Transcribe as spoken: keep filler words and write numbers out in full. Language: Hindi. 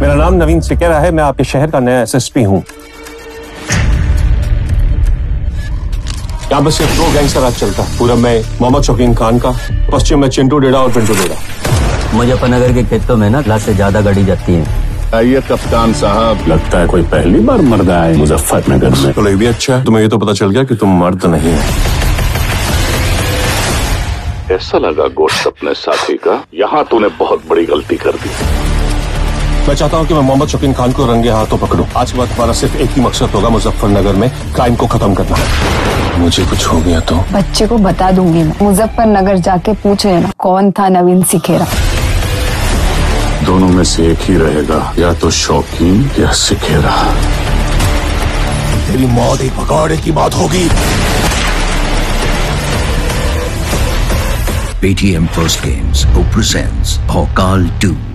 मेरा नाम नवीन सिकेरा है, मैं आपके शहर का नया एस एस पी हूँ। यहाँ पर सिर्फ दो गैंग से राज चलता है, पूरब में मोहम्मद शौकीन खान का, पश्चिम में चिंटू डेढ़ा और चिंटू डेढ़ा। मुजफ्फरनगर के खेतों में ना लाख से ज्यादा गाड़ी जाती है। आइए कप्तान साहब, लगता है कोई पहली बार मर्द आए मुजफ्फरनगर में। चलो ये भी अच्छा है, तुम्हें ये तो पता चल गया कि तुम मर्द नहीं हो। ऐसा लगा गोश्त अपने साथी का। यहाँ तूने बहुत बड़ी गलती कर दी। मैं चाहता हूँ कि मैं मोहम्मद शौकीन खान को रंगे हाथों पकड़ूं। आज के बाद हमारा सिर्फ एक ही मकसद होगा, मुजफ्फरनगर में क्राइम को खत्म करना है। मुझे कुछ हो गया तो बच्चे को बता दूंगी मैं। मुजफ्फरनगर जाके पूछ लेना कौन था नवीन सिकेरा। दोनों में से एक ही रहेगा, या तो शौकीन या सिकेरा। तेरी मौत एक पकौड़े की बात होगी। B T M first games presents Bhaukaal to.